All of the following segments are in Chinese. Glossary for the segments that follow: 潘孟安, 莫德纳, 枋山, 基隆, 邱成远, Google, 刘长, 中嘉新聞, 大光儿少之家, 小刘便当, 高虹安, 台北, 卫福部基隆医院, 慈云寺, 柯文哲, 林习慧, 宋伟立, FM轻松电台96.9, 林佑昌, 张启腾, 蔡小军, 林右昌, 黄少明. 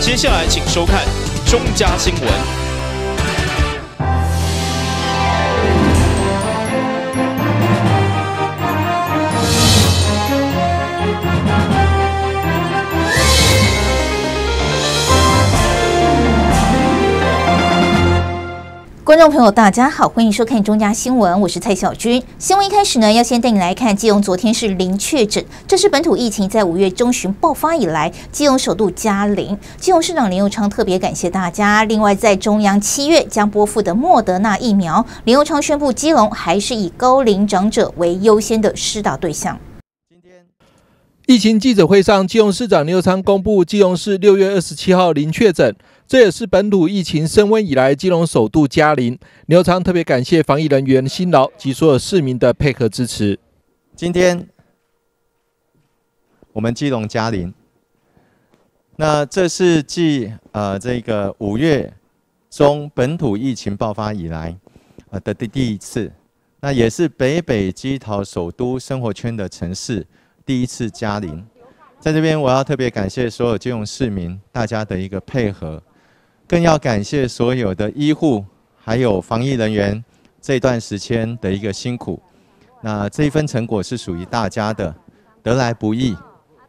接下来请收看中嘉新闻。 观众朋友，大家好，欢迎收看中嘉新闻，我是蔡小军。新闻一开始呢，要先带你来看基隆昨天是零确诊，这是本土疫情在5月中旬爆发以来，基隆首度加零。基隆市长林右昌特别感谢大家。另外，在中央7月将拨付的莫德纳疫苗，林右昌宣布基隆还是以高龄长者为优先的施打对象。 疫情记者会上，基隆市长林右昌公布，基隆市6月27号零确诊，这也是本土疫情升温以来基隆首度加零。林右昌特别感谢防疫人员辛劳及所有市民的配合支持。今天我们基隆加零，那这是继这个5月中本土疫情爆发以来的第一次，那也是北基桃首都生活圈的城市。 第一次加零，在这边我要特别感谢所有基隆市民大家的一个配合，更要感谢所有的医护还有防疫人员这段时间的一个辛苦。那这一份成果是属于大家的，得来不易，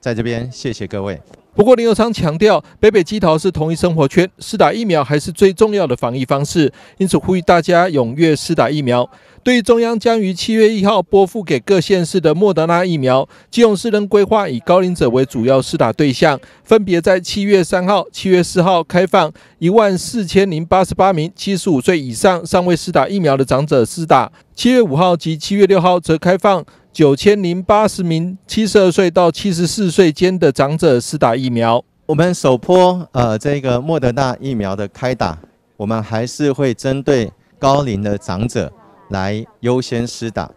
在这边谢谢各位。不过林右昌强调，北基桃是同一生活圈，施打疫苗还是最重要的防疫方式，因此呼吁大家踊跃施打疫苗。 对于中央将于7月1号拨付给各县市的莫德纳疫苗，基隆市仍规划以高龄者为主要施打对象，分别在7月3号、7月4号开放14088名75岁以上尚未施打疫苗的长者施打；7月5号及7月6号则开放9080名72岁到74岁间的长者施打疫苗。我们首波这个莫德纳疫苗的开打，我们还是会针对高龄的长者。 来优先施打。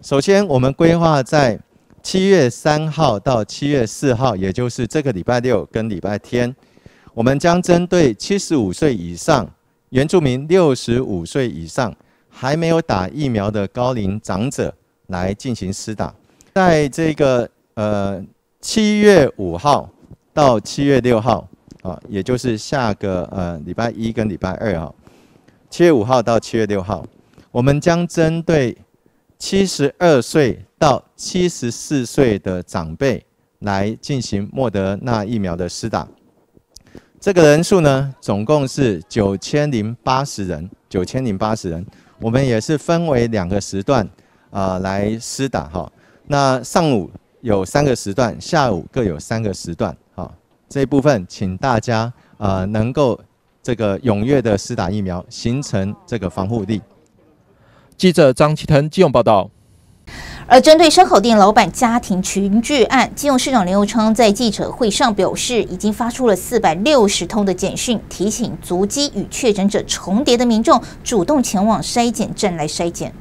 首先，我们规划在7月3号到7月4号，也就是这个礼拜六跟礼拜天，我们将针对75岁以上、原住民65岁以上还没有打疫苗的高龄长者来进行施打。在这个7月5号到7月6号啊，也就是下个礼拜一跟礼拜二啊，7月5号到7月6号。 我们将针对72岁到74岁的长辈来进行莫德纳疫苗的施打，这个人数呢，总共是9080人，9080人。我们也是分为2个时段来施打哈。那上午有3个时段，下午各有3个时段。好，这一部分请大家能够这个踊跃的施打疫苗，形成这个防护力。 记者张启腾基隆报道。 而针对烧烤店老板家庭群聚案，基隆市长林右昌在记者会上表示，已经发出了460通的简讯，提醒足迹与确诊者重叠的民众主动前往筛检站来筛检。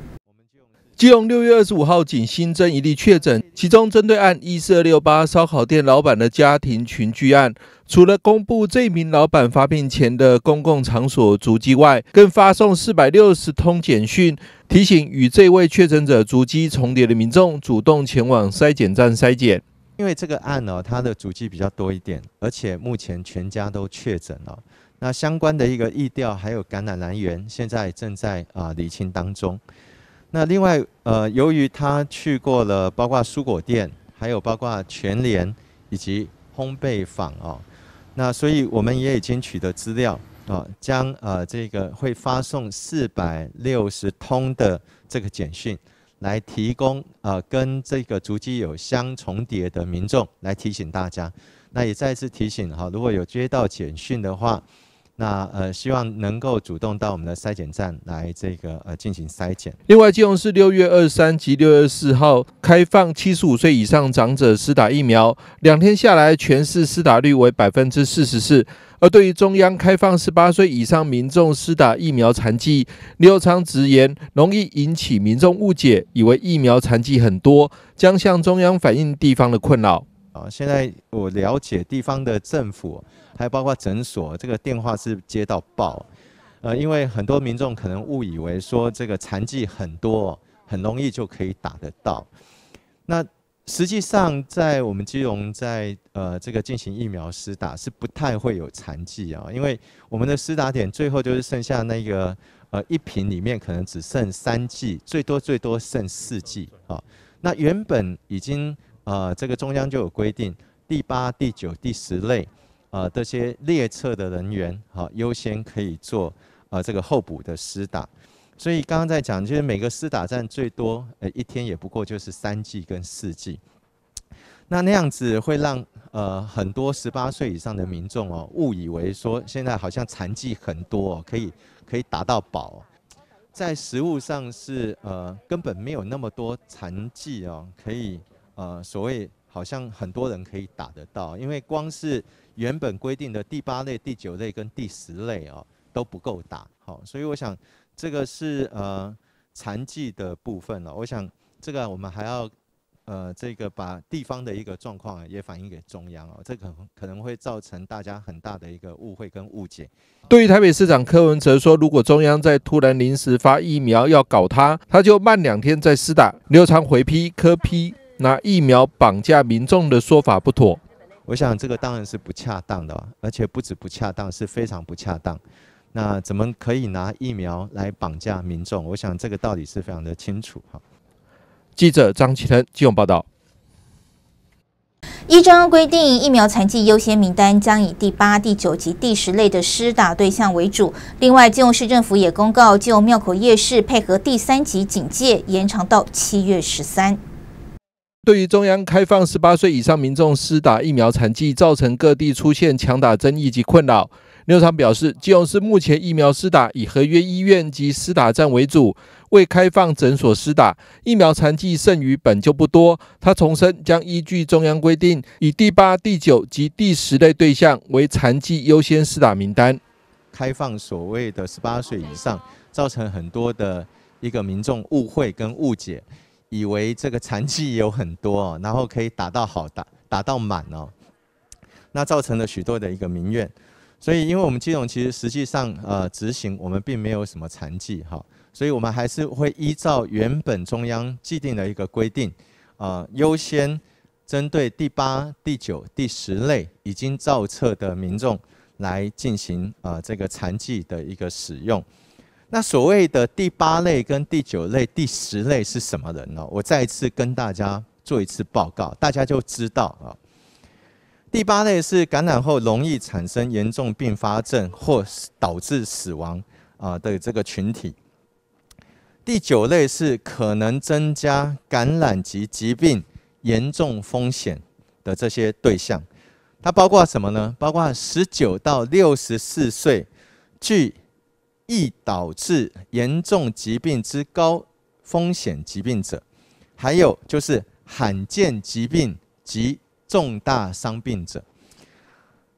基隆6月25号仅新增一例确诊，其中针对案14268烧烤店老板的家庭群聚案。 除了公布这名老板发病前的公共场所足迹外，更发送460通简讯，提醒与这位确诊者足迹重叠的民众主动前往筛检站筛检。因为这个案呢，它的足迹比较多一点，而且目前全家都确诊了。那相关的一个疫调还有感染来源，现在正在厘清当中。那另外由于他去过了包括蔬果店，还有包括全联以及烘焙坊哦。 那所以我们也已经取得资料啊，将这个会发送460通的这个简讯，来提供跟这个足迹有相重叠的民众来提醒大家。那也再次提醒哈，如果有接到简讯的话，那希望能够主动到我们的筛检站来这个进行筛检。另外，基隆市6月23及6月24号开放75岁以上长者施打疫苗，2天下来全市施打率为44%。而对于中央开放18岁以上民众施打疫苗残剂，林右昌直言容易引起民众误解，以为疫苗残剂很多，将向中央反映地方的困扰。 现在我了解地方的政府，还包括诊所，这个电话是接到爆，因为很多民众可能误以为说这个残疾很多，很容易就可以打得到。那实际上，在我们基隆在这个进行疫苗施打是不太会有残剂啊，因为我们的施打点最后就是剩下那个一瓶里面可能只剩3剂，最多剩4剂啊。那原本已经这个中央就有规定，第8、第9、第10类这些列册的人员优先可以做这个候补的施打。 所以刚刚在讲，就是每个施打站最多一天也不过就是3剂跟4剂，那样子会让很多18岁以上的民众哦误以为说现在好像残剂很多哦，可以打到饱，在实务上是根本没有那么多残剂哦，可以所谓好像很多人可以打得到，因为光是原本规定的第8类、第9类跟第10类哦都不够打，好，所以我想。 这个是残疾的部分了，我想这个我们还要这个把地方的一个状况也反映给中央哦，这可能会造成大家很大的一个误会跟误解。对于台北市长柯文哲说，如果中央再突然临时发疫苗要搞他，他就慢2天再施打。刘长回批柯批拿疫苗绑架民众的说法不妥，我想这个当然是不恰当的，而且不止不恰当，是非常不恰当。 那怎么可以拿疫苗来绑架民众？我想这个道理是非常的清楚哈。记者张启腾基隆报道。依中央规定，疫苗残剂优先名单将以第8、第9及第10类的施打对象为主。另外，基隆市政府也公告，基隆庙口夜市配合第3级警戒，延长到7月13日。 对于中央开放18岁以上民众施打疫苗残剂，造成各地出现强打争议及困扰。刘长表示，基隆市目前疫苗施打以合约医院及施打站为主，未开放诊所施打，疫苗残剂剩余本就不多。他重申，将依据中央规定，以第8、第9及第10类对象为残剂优先施打名单。开放所谓的18岁以上，造成很多的一个民众误会跟误解。 以为这个残剂有很多哦，然后可以打到好打到满哦，那造成了许多的一个民怨。所以，因为我们基隆其实实际上执行我们并没有什么残剂哈，所以我们还是会依照原本中央既定的一个规定，优先针对第8、第9、第10类已经造册的民众来进行这个残剂的一个使用。 那所谓的第8类跟第9类、第10类是什么人呢？我再一次跟大家做一次报告，大家就知道啊。第8类是感染后容易产生严重并发症或导致死亡的这个群体。第9类是可能增加感染及疾病严重风险的这些对象，它包括什么呢？包括19到64岁具。 易导致严重疾病之高风险疾病者，还有就是罕见疾病及重大伤病者。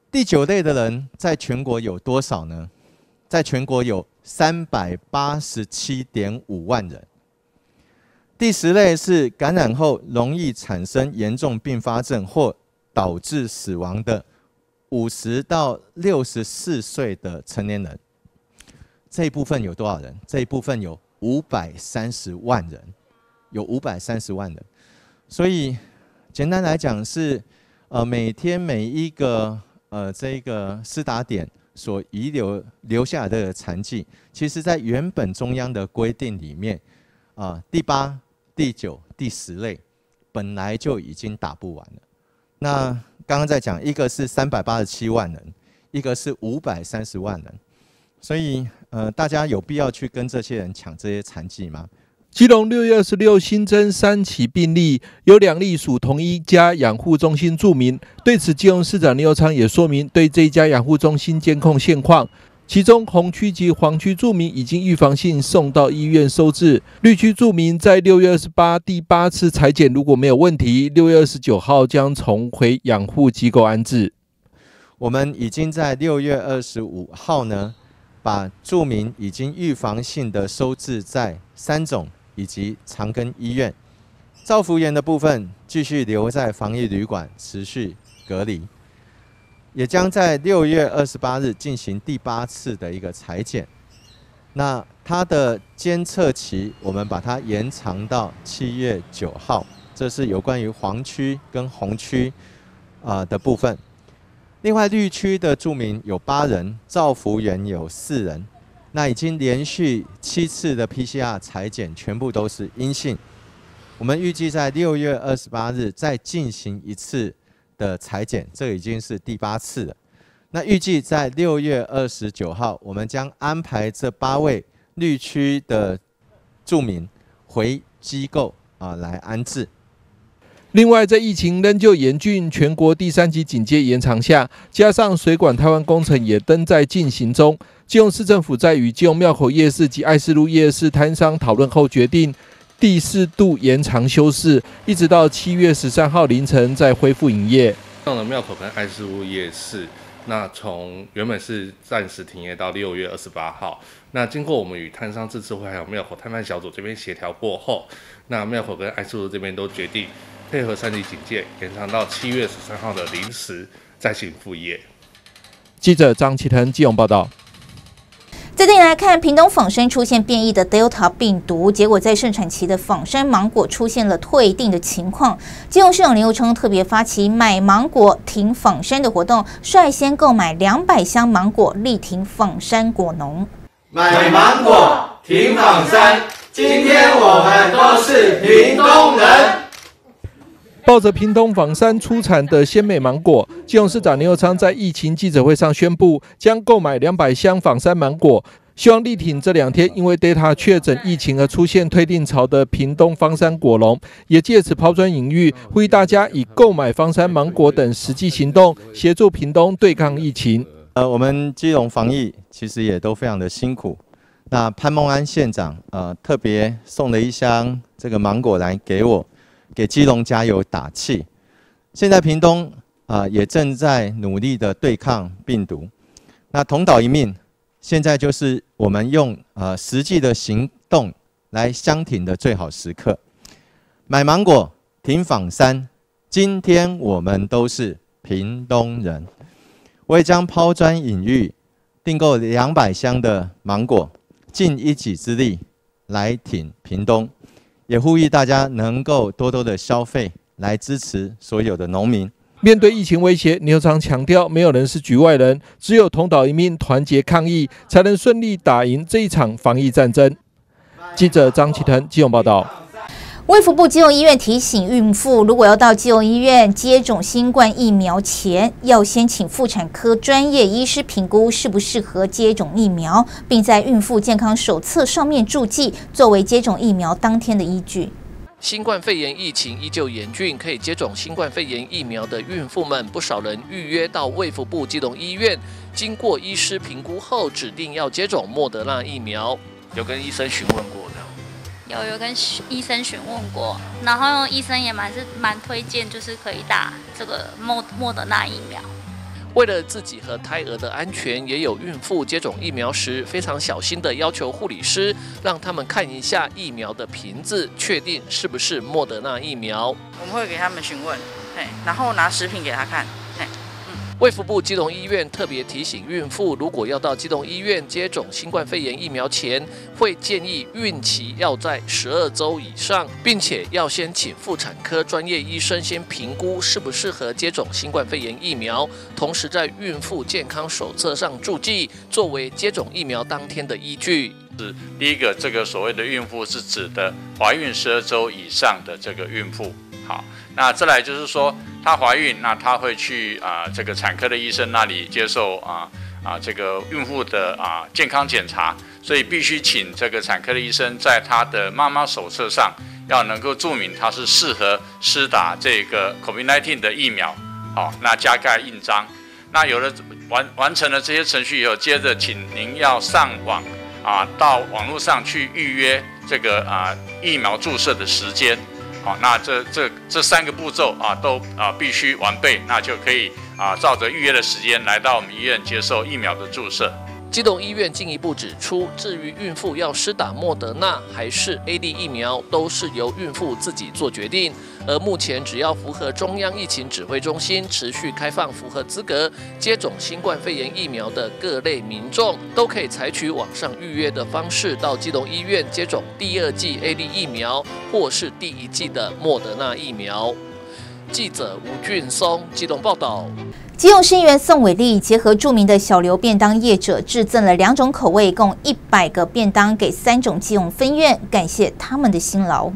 第9类的人在全国有多少呢？在全国有387.5万人。第10类是感染后容易产生严重并发症或导致死亡的50到64岁的成年人。 这一部分有多少人？这一部分有530万人，有530万人。所以简单来讲是，每天每一个这个施打点所遗留下来的残剂，其实在原本中央的规定里面，第8、第9、第10类本来就已经打不完了。那刚刚在讲，一个是387万人，一个是530万人。 所以，大家有必要去跟这些人抢这些残疾吗？基隆6月26日新增3起病例，有2例属同一家养护中心住民。对此，基隆市长林右昌也说明对这一家养护中心监控现况。其中，红区及黄区住民已经预防性送到医院收治，绿区住民在6月28日第8次采检如果没有问题，6月29日将重回养护机构安置。我们已经在6月25日呢。 把住民已经预防性的收治在3种以及长庚医院，照服员的部分继续留在防疫旅馆持续隔离，也将在6月28日进行第8次的一个采检。那它的监测期我们把它延长到7月9日，这是有关于黄区跟红区的部分。另外，绿区的住民有8人，照服员有4人。那已经连续7次的 PCR 采检全部都是阴性。我们预计在6月28日再进行一次的采检，这已经是第8次了。 那预计在6月29号，我们将安排这8位绿区的住民回机构来安置。另外，在疫情仍旧严峻、全国第3级警戒延长下，加上水管台湾工程也仍在进行中，基隆市政府在与基隆庙口夜市及爱市路夜市摊商讨论后，决定第4度延长休市，一直到7月13号凌晨再恢复营业。基隆庙口跟爱市路夜市。 那从原本是暂时停业到6月28号，那经过我们与摊商自治会还有庙口摊贩小组这边协调过后，那庙口跟爱市路这边都决定配合3级警戒，延长到7月13号的零时再行复业。记者张启腾基隆报道。 最近来看，屏东仿生出现变异的 Delta 病毒，结果在盛产期的仿生芒果出现了退订的情况。基隆市长林佑昌特别发起买芒果停仿生的活动，率先购买200箱芒果，力挺仿生果农。买芒果停仿生，今天我们都是屏东人。 抱着屏东枋山出产的鲜美芒果，基隆市长林佑昌在疫情记者会上宣布，将购买200箱枋山芒果，希望力挺这2天因为 Delta 确诊疫情而出现退订潮的屏东枋山果农，也借此抛砖引玉，呼吁大家以购买枋山芒果等实际行动，协助屏东对抗疫情。我们基隆防疫其实也都非常的辛苦，那潘孟安县长特别送了1箱这个芒果来给我。 给基隆加油打气。现在屏东也正在努力的对抗病毒。那同岛一命，现在就是我们用实际的行动来相挺的最好时刻。买芒果，挺枋山，今天我们都是屏东人。我也将抛砖引玉，订购200箱的芒果，尽一己之力来挺屏东。 也呼吁大家能够多多的消费，来支持所有的农民。面对疫情威胁，林佑昌强调，没有人是局外人，只有同岛一命，团结抗疫，才能顺利打赢这一场防疫战争。记者张启腾，基隆报道。 卫福部基隆医院提醒孕妇，如果要到基隆医院接种新冠疫苗前，要先请妇产科专业医师评估适不适合接种疫苗，并在孕妇健康手册上面注记，作为接种疫苗当天的依据。 新冠肺炎疫情依旧严峻，可以接种新冠肺炎疫苗的孕妇们，不少人预约到卫福部基隆医院，经过医师评估后，指定要接种莫德纳疫苗。有跟医生询问过的。 有跟医生询问过，然后医生也蛮推荐，就是可以打这个莫德纳疫苗。为了自己和胎儿的安全，也有孕妇接种疫苗时非常小心的要求护理师让他们看一下疫苗的瓶子，确定是不是莫德纳疫苗。我们会给他们询问，然后拿食品给他看。 卫福部基隆医院特别提醒孕妇，如果要到基隆医院接种新冠肺炎疫苗前，会建议孕期要在12周以上，并且要先请妇产科专业医生先评估适不适合接种新冠肺炎疫苗，同时在孕妇健康手册上注记，作为接种疫苗当天的依据。第一个，这个所谓的孕妇是指的怀孕12周以上的这个孕妇。 好，那再来就是说，她怀孕，那她会去这个产科的医生那里接受这个孕妇的健康检查，所以必须请这个产科的医生在她的妈妈手册上要能够注明她是适合施打这个 COVID-19 的疫苗。好，那加盖印章。那有了完成了这些程序以后，接着请您要上网到网络上去预约这个疫苗注射的时间。 好，那这3个步骤都必须完备，那就可以照着预约的时间来到我们医院接受疫苗的注射。基隆医院进一步指出，至于孕妇要施打莫德纳还是 AD 疫苗，都是由孕妇自己做决定。而目前只要符合中央疫情指挥中心持续开放符合资格接种新冠肺炎疫苗的各类民众，都可以采取网上预约的方式到基隆医院接种第二剂 AD 疫苗或是第一剂的莫德纳疫苗。记者吴俊松，基隆报道。基隆市议员宋伟立结合著名的小刘便当业者，制赠了2种口味，共100个便当给3种基隆分院，感谢他们的辛劳。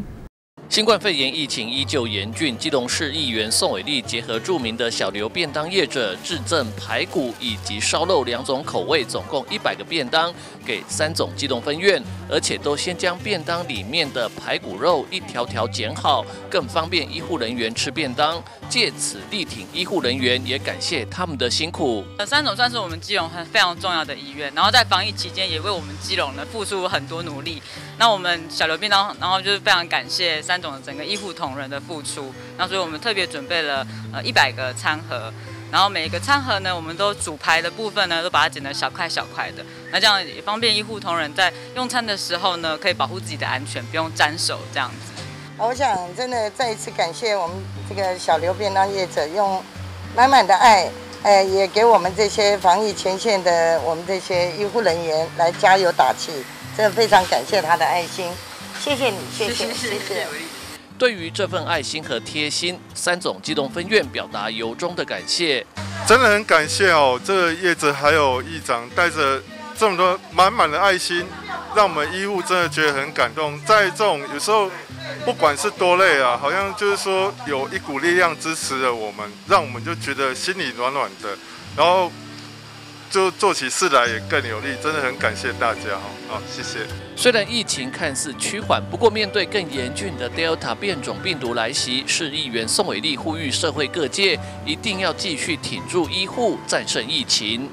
新冠肺炎疫情依旧严峻，基隆市议员宋伟立结合著名的小刘便当业者，制赠排骨以及烧肉2种口味，总共100个便当给3种基隆分院，而且都先将便当里面的排骨肉一条条剪好，更方便医护人员吃便当。借此力挺医护人员，也感谢他们的辛苦。3种算是我们基隆非常重要的医院，然后在防疫期间也为我们基隆呢付出很多努力。那我们小刘便当，然后就是非常感谢3种整个医护同仁的付出，那所以我们特别准备了100个餐盒，然后每一个餐盒呢，我们都主排的部分呢，都把它剪得小块小块的，那这样也方便医护同仁在用餐的时候呢，可以保护自己的安全，不用沾手这样子。我想真的再一次感谢我们这个小刘便当业者，用满满的爱，也给我们这些防疫前线的我们这些医护人员来加油打气，真的非常感谢他的爱心。谢谢你，谢谢，谢谢。对于这份爱心和贴心，3种基隆分院表达由衷的感谢。真的很感谢哦，这个业者还有议长带着这么多满满的爱心，让我们医护真的觉得很感动。在这种有时候不管是多累啊，好像就是说有一股力量支持了我们，让我们就觉得心里暖暖的，然后就做起事来也更有力，真的很感谢大家好，谢谢。虽然疫情看似趋缓，不过面对更严峻的 Delta 变种病毒来袭，市议员宋伟立呼吁社会各界一定要继续挺住医护，战胜疫情。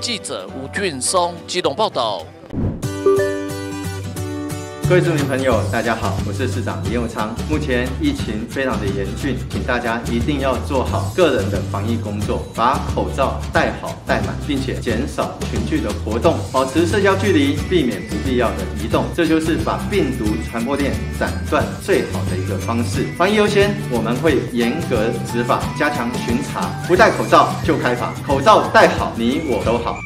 记者吴俊松，基隆报道。各位市民朋友，大家好，我是市长林佑昌。目前疫情非常的严峻，请大家一定要做好个人的防疫工作，把口罩戴好戴满，并且减少群聚的活动，保持社交距离，避免不必要的移动，这就是把病毒传播链斩断最好的一个方式。防疫优先，我们会严格执法，加强巡查，不戴口罩就开罚，口罩戴好，你我都好。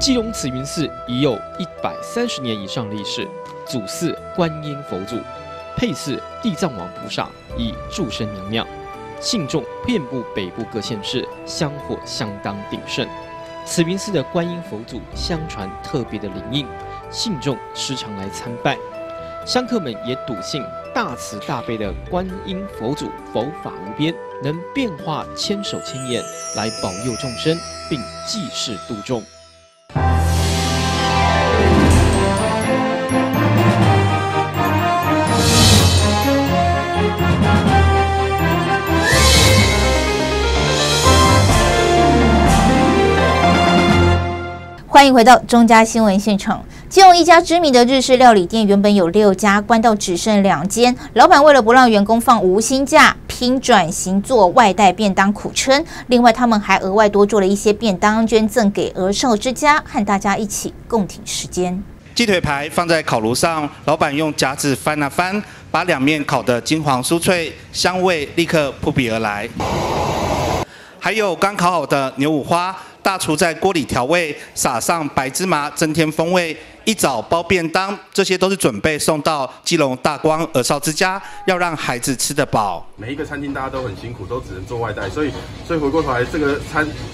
基隆慈云寺已有130年以上历史，祖祀观音佛祖，配祀地藏王菩萨以祝生娘娘，信众遍布北部各县市，香火相当鼎盛。慈云寺的观音佛祖相传特别的灵应，信众时常来参拜，香客们也笃信大慈大悲的观音佛祖佛法无边，能变化千手千眼来保佑众生，并济世度众。欢迎回到中嘉新闻现场。基隆一家知名的日式料理店原本有6家，关到只剩2间。老板为了不让员工放无薪假，拼转型做外带便当苦撑。另外，他们还额外多做了一些便当捐赠给儿少之家，和大家一起共挺时间。鸡腿排放在烤炉上，老板用夹子翻啊翻，把两面烤得金黄酥脆，香味立刻扑鼻而来。还有刚烤好的牛五花，大厨在锅里调味，撒上白芝麻增添风味。一早包便当，这些都是准备送到基隆大光儿少之家，要让孩子吃得饱。每一个餐厅大家都很辛苦，都只能做外带，所以回过头来，这个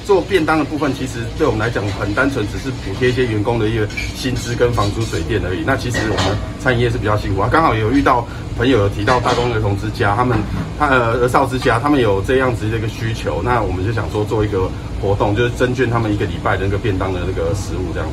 做便当的部分，其实对我们来讲很单纯，只是补贴一些员工的一个薪资跟房租水电而已。那其实我们餐饮业是比较辛苦啊，刚好有遇到朋友有提到大光儿童之家，儿少之家，他们有这样子的一个需求，那我们就想说做一个活动，就是增捐他们一个礼拜的那个便当的那个食物这样。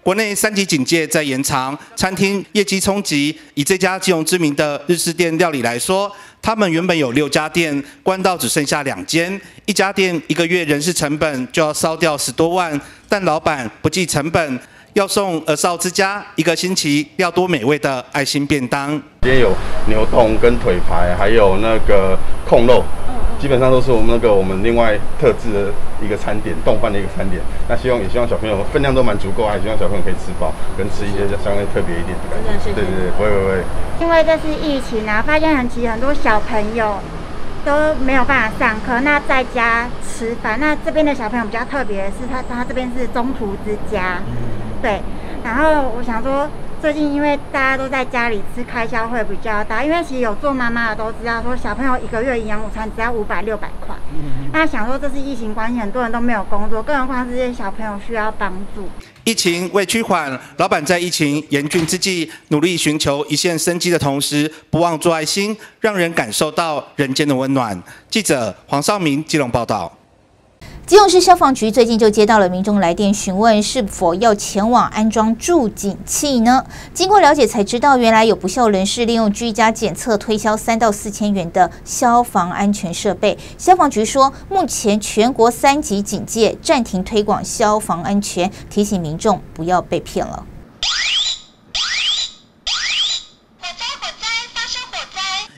国内3级警戒在延长，餐厅业绩冲击。以这家基隆知名的日式店料理来说，他们原本有6家店，关到只剩下2间，一家店一个月人事成本就要烧掉10多万，但老板不计成本，要送儿少之家一个星期要多美味的爱心便当。今天有牛冻跟腿排，还有那个控肉。基本上都是我们另外特制的一个餐点，冻饭的一个餐点。那也希望小朋友分量都蛮足够，还希望小朋友可以吃饱，跟吃一些相对特别一点的感觉。对，不会。因为这次疫情啊，发现很多小朋友都没有办法上课，那在家吃饭。那这边的小朋友比较特别的是，他这边是中途之家，对。然后我想说，最近因为大家都在家里吃，开销会比较大。因为其实有做妈妈的都知道，说小朋友一个月营养午餐只要500、600块。那想说这是疫情关系，很多人都没有工作，更何况这些小朋友需要帮助。疫情未趋缓，老板在疫情严峻之际，努力寻求一线生机的同时，不忘做爱心，让人感受到人间的温暖。记者黄少明基隆报道。基隆市消防局最近就接到了民众来电询问是否要前往安装助警器呢？经过了解才知道，原来有不肖人士利用居家检测推销3到4千元的消防安全设备。消防局说，目前全国3级警戒暂停推广消防安全，提醒民众不要被骗了。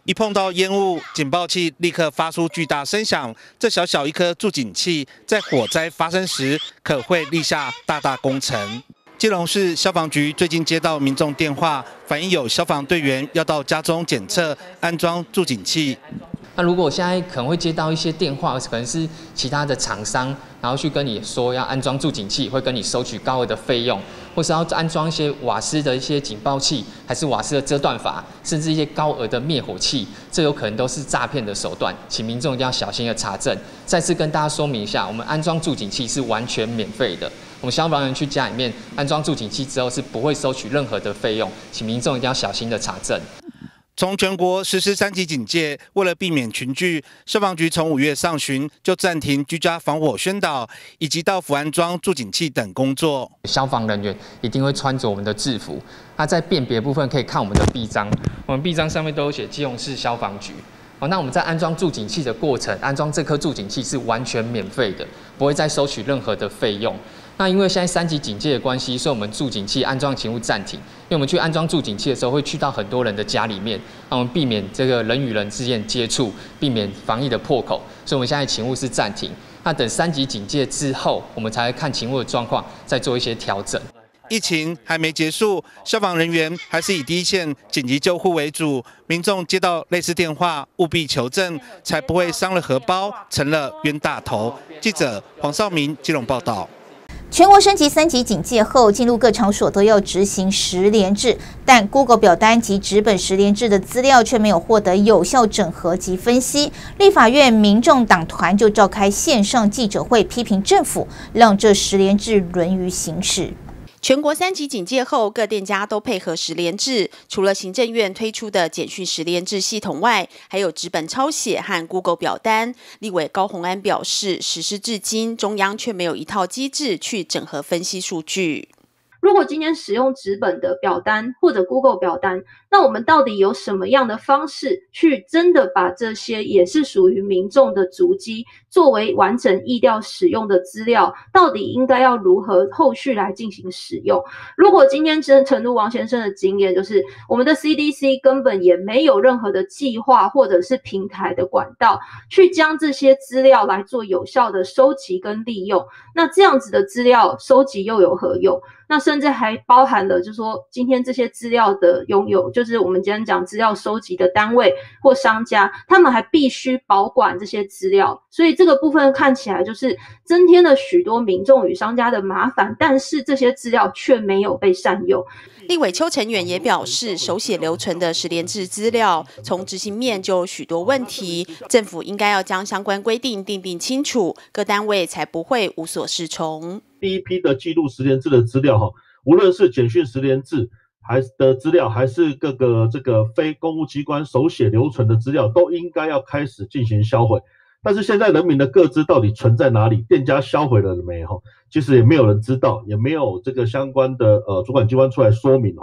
一碰到烟雾，警报器立刻发出巨大声响。这小小一颗助警器，在火灾发生时可会立下大大功臣。基隆市消防局最近接到民众电话，反映有消防队员要到家中检测安装助警器。那如果我现在可能会接到一些电话，可能是其他的厂商，然后去跟你说要安装助警器，会跟你收取高额的费用，或是要安装一些瓦斯的一些警报器，还是瓦斯的遮断阀，甚至一些高额的灭火器，这有可能都是诈骗的手段，请民众一定要小心的查证。再次跟大家说明一下，我们安装助警器是完全免费的，我们消防员去家里面安装助警器之后是不会收取任何的费用，请民众一定要小心的查证。从全国实施3级警戒，为了避免群聚，消防局从5月上旬就暂停居家防火宣导，以及到府安装助警器等工作。消防人员一定会穿着我们的制服，那在辨别部分可以看我们的臂章，我们臂章上面都有写基隆市消防局。那我们在安装助警器的过程，安装这颗助警器是完全免费的，不会再收取任何的费用。那因为现在3级警戒的关系，所以我们助警器安装勤务暂停。因为我们去安装助警器的时候，会去到很多人的家里面，那我们避免这个人与人之间接触，避免防疫的破口，所以我们现在勤务是暂停。那等3级警戒之后，我们才会看勤务的状况，再做一些调整。疫情还没结束，消防人员还是以第一线紧急救护为主。民众接到类似电话，务必求证，才不会伤了荷包，成了冤大头。记者黄少明基隆报道。全国升级3级警戒后，进入各场所都要执行10连制，但 Google 表单及纸本10连制的资料却没有获得有效整合及分析。立法院民众党团就召开线上记者会，批评政府让这10连制沦于形式。全国3级警戒后，各店家都配合10连制，除了行政院推出的简讯10连制系统外，还有纸本抄写和 Google 表单。立委高虹安表示，实施至今，中央却没有一套机制去整合分析数据。如果今天使用纸本的表单或者 Google 表单，那我们到底有什么样的方式去真的把这些也是属于民众的足迹作为完整疫调使用的资料，到底应该要如何后续来进行使用？如果今天诚如王先生的经验，就是我们的 CDC 根本也没有任何的计划或者是平台的管道去将这些资料来做有效的收集跟利用，那这样子的资料收集又有何用？那是甚至还包含了就是说今天这些资料的拥有，就是我们今天讲资料收集的单位或商家，他们还必须保管这些资料。所以这个部分看起来就是增添了许多民众与商家的麻烦，但是这些资料却没有被善用。立委邱成远也表示，手写留存的实联制资料从执行面就有许多问题，政府应该要将相关规定订定清楚，各单位才不会无所适从。第一批的记录实联制的资料，无论是简讯实联制的资料，还是各个这个非公务机关手写留存的资料，都应该要开始进行销毁。但是现在人民的个资到底存在哪里，店家销毁了没有，其实也没有人知道，也没有这个相关的主管机关出来说明。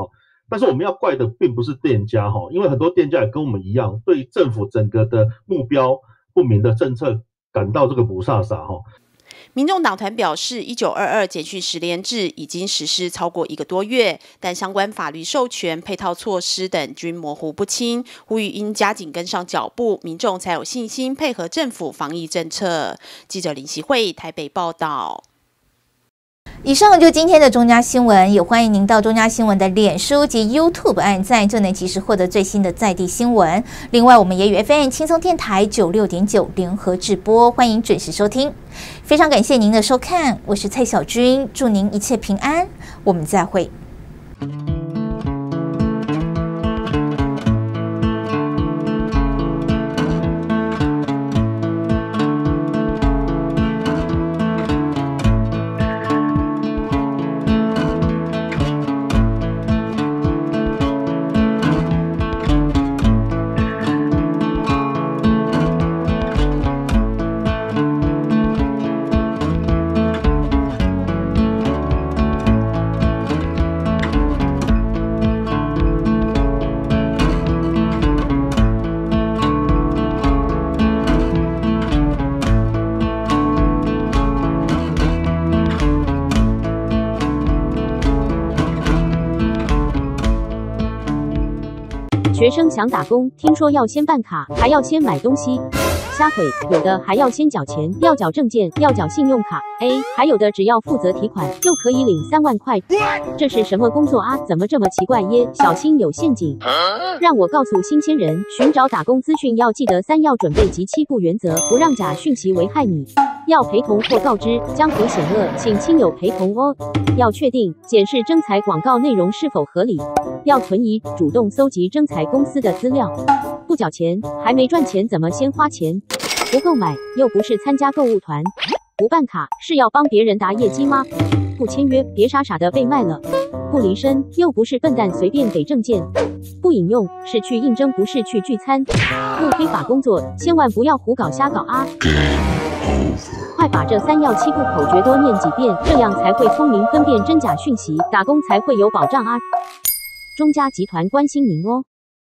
但是我们要怪的并不是店家，因为很多店家也跟我们一样，对政府整个的目标不明的政策感到这个不飒飒。民众党团表示，1922简讯实联制已经实施超过1个多月，但相关法律授权、配套措施等均模糊不清，呼吁应加紧跟上脚步，民众才有信心配合政府防疫政策。记者林习慧台北报道。以上就今天的中嘉新闻，也欢迎您到中嘉新闻的脸书及 YouTube 按赞，就能及时获得最新的在地新闻。另外，我们也与 FM 轻松电台96.9联合直播，欢迎准时收听。非常感谢您的收看，我是蔡小军，祝您一切平安，我们再会。学生想打工，听说要先办卡，还要先买东西，瞎毁，有的还要先缴钱，要缴证件，要缴信用卡，还有的只要负责提款就可以领3万块。这是什么工作啊？怎么这么奇怪耶？小心有陷阱！让我告诉新鲜人，寻找打工资讯要记得3要准备及7不原则，不让假讯息危害你。要陪同或告知，江湖险恶，请亲友陪同哦。要确定检视征才广告内容是否合理。要存疑，主动搜集征才公司的资料。不缴钱，还没赚钱，怎么先花钱？不购买，又不是参加购物团。不办卡，是要帮别人答业绩吗？不签约，别傻傻的被卖了。不离身，又不是笨蛋随便给证件。不引用，是去应征，不是去聚餐。不非法工作，千万不要胡搞瞎搞啊！快把这3要7不口诀多念几遍，这样才会聪明分辨真假讯息，打工才会有保障啊！中嘉集团关心您哦。